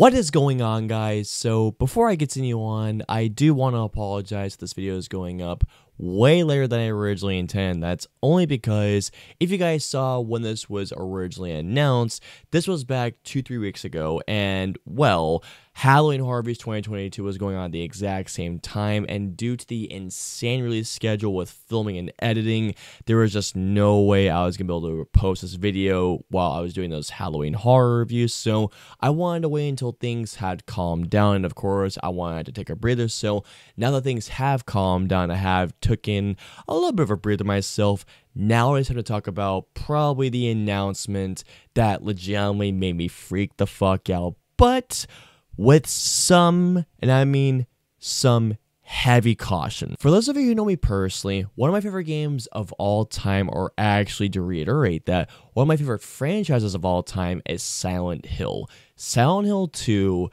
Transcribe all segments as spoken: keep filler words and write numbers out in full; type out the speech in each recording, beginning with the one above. What is going on, guys? So before I continue on, I do want to apologize. This video is going up way later than I originally intended. That's only because if you guys saw when this was originally announced, this was back two, three weeks ago, and well, Halloween Horror Nights twenty twenty-two was going on at the exact same time, and due to the insane release schedule with filming and editing, there was just no way I was going to be able to post this video while I was doing those Halloween Horror reviews, so I wanted to wait until things had calmed down, and of course, I wanted to take a breather, so now that things have calmed down, I have took in a little bit of a breather myself. Now it's time to talk about probably the announcement that legitimately made me freak the fuck out, but with some, and I mean some, heavy caution. For those of you who know me personally, one of my favorite games of all time, or actually to reiterate that, one of my favorite franchises of all time is Silent Hill. Silent Hill two,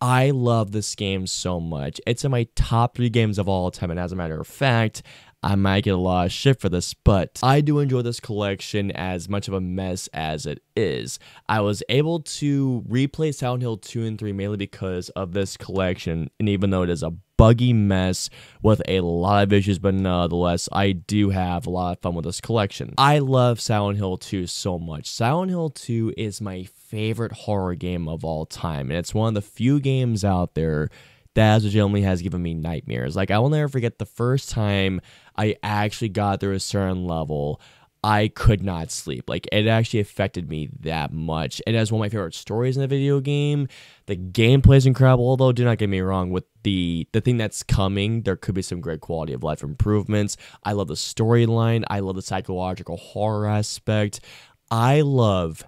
I love this game so much. It's in my top three games of all time, and as a matter of fact, I might get a lot of shit for this, but I do enjoy this collection as much of a mess as it is. I was able to replay Silent Hill two and three mainly because of this collection, and even though it is a buggy mess with a lot of issues, but nonetheless, I do have a lot of fun with this collection. I love Silent Hill two so much. Silent Hill two is my favorite horror game of all time, and it's one of the few games out there that legitimately has given me nightmares. Like, I will never forget the first time I actually got through a certain level. I could not sleep. Like, it actually affected me that much. It has one of my favorite stories in the video game. The gameplay is incredible, although do not get me wrong, with the the thing that's coming, there could be some great quality of life improvements. I love the storyline. I love the psychological horror aspect. I love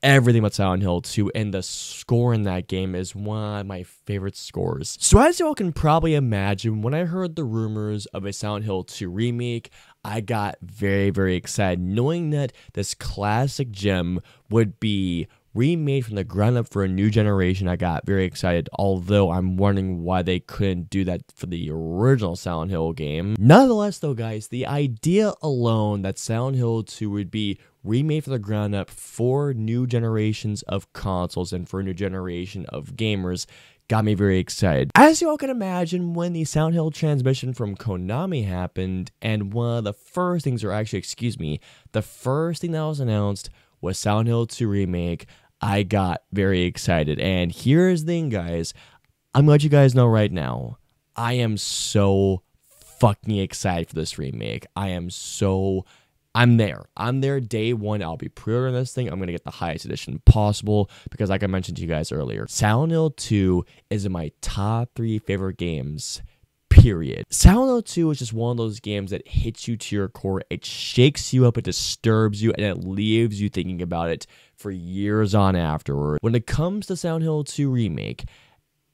everything about Silent Hill two, and the score in that game is one of my favorite scores. So as y'all can probably imagine, when I heard the rumors of a Silent Hill two remake, I got very, very excited, knowing that this classic gem would be remade from the ground up for a new generation. I got very excited, although I'm wondering why they couldn't do that for the original Silent Hill game. Nonetheless though, guys, the idea alone that Silent Hill two would be remade from the ground up for new generations of consoles and for a new generation of gamers got me very excited. As you all can imagine, when the Silent Hill transmission from Konami happened, and one of the first things, or actually, excuse me, the first thing that was announced was Silent Hill two Remake, I got very excited. And here's the thing, guys. I'm gonna let you guys know right now, I am so fucking excited for this remake. I am so I'm there. I'm there day one. I'll be pre-ordering this thing. I'm going to get the highest edition possible because, like I mentioned to you guys earlier, Silent Hill two is in my top three favorite games, period. Silent Hill two is just one of those games that hits you to your core. It shakes you up, it disturbs you, and it leaves you thinking about it for years on afterward. When it comes to Silent Hill two Remake,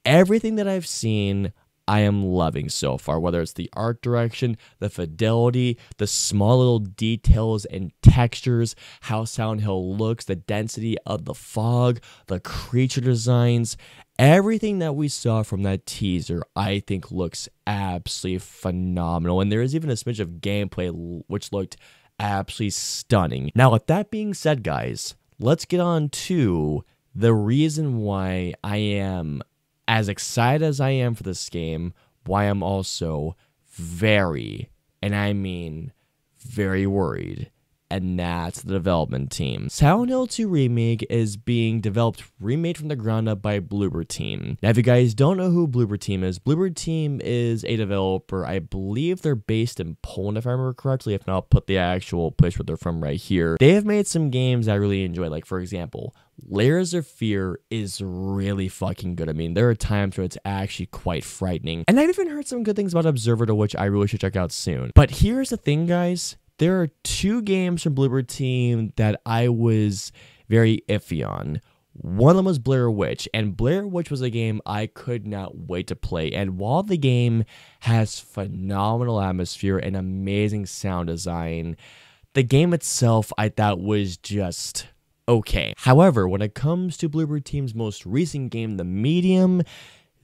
everything that I've seen, I am loving so far, whether it's the art direction, the fidelity, the small little details and textures, how Silent Hill looks, the density of the fog, the creature designs. Everything that we saw from that teaser, I think, looks absolutely phenomenal. And there is even a smidge of gameplay which looked absolutely stunning. Now, with that being said, guys, let's get on to the reason why I am as excited as I am for this game, why I'm also very, and I mean very, worried, and that's the development team. Silent Hill two Remake is being developed, remade from the ground up by Bloober Team. Now, if you guys don't know who Bloober Team is, Bloober Team is a developer. I believe they're based in Poland, if I remember correctly. If not, I'll put the actual place where they're from right here. They have made some games I really enjoy, like, for example, Layers of Fear is really fucking good. I mean, there are times where it's actually quite frightening. And I've even heard some good things about Observer, to which I really should check out soon. But here's the thing, guys. There are two games from Bloober Team that I was very iffy on. One of them was Blair Witch, and Blair Witch was a game I could not wait to play. And while the game has phenomenal atmosphere and amazing sound design, the game itself I thought was just okay. However, when it comes to Bloober Team's most recent game, The Medium,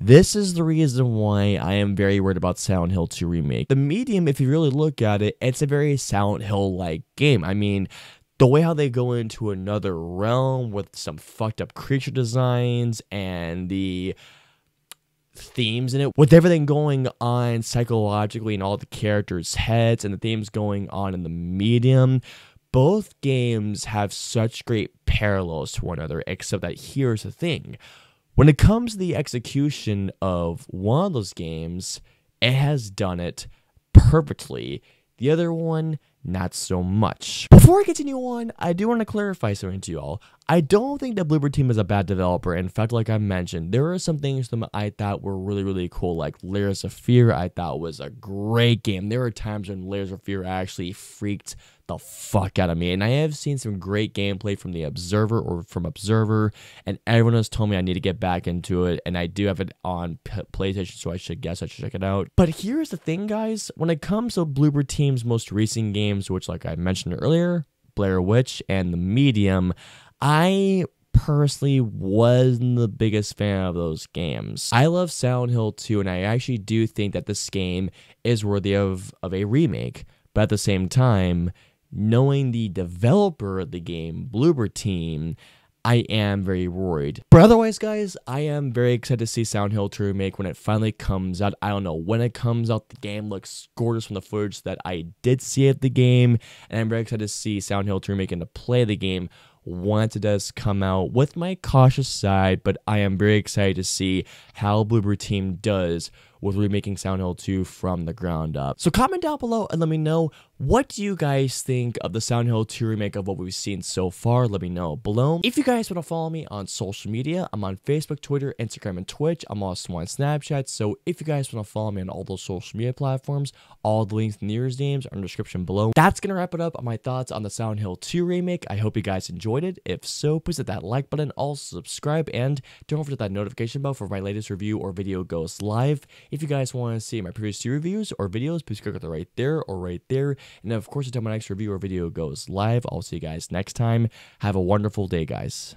this is the reason why I am very worried about Silent Hill two Remake. The Medium, if you really look at it, it's a very Silent Hill-like game. I mean, the way how they go into another realm with some fucked up creature designs and the themes in it, with everything going on psychologically in all the characters' heads and the themes going on in the medium, both games have such great parallels to one another, except that here's the thing. When it comes to the execution of one of those games, it has done it perfectly. The other one, not so much. Before I continue on, I do want to clarify something to you all. I don't think that Bloober Team is a bad developer. In fact, like I mentioned, there are some things that I thought were really, really cool, like Layers of Fear I thought was a great game. There were times when Layers of Fear actually freaked the fuck out of me, and I have seen some great gameplay from the Observer or from Observer, and everyone has told me I need to get back into it, and I do have it on PlayStation, so I should guess I should check it out. But here's the thing, guys. When it comes to Bloober Team's most recent game, which, like I mentioned earlier, Blair Witch and The Medium, I personally wasn't the biggest fan of those games. I love Silent Hill two, and I actually do think that this game is worthy of, of a remake. But at the same time, knowing the developer of the game, Bloober Team, I am very worried. But otherwise, guys, I am very excited to see Silent Hill two remake when it finally comes out. I don't know when it comes out. The game looks gorgeous from the footage that I did see at the game, and I'm very excited to see Silent Hill two remake and to play the game once it does come out, with my cautious side, but I am very excited to see how Bloober Team does with remaking Silent Hill two from the ground up. So comment down below and let me know, what do you guys think of the Silent Hill two remake of what we've seen so far? Let me know below. If you guys want to follow me on social media, I'm on Facebook, Twitter, Instagram, and Twitch. I'm also on Snapchat, so if you guys want to follow me on all those social media platforms, all the links and the users' names are in the description below. That's going to wrap it up on my thoughts on the Silent Hill two remake. I hope you guys enjoyed it. If so, please hit that like button, also subscribe, and don't forget that notification bell for my latest review or video goes live. If you guys want to see my previous two reviews or videos, please click on the right there or right there. And of course, until my next review or video goes live, I'll see you guys next time. Have a wonderful day, guys.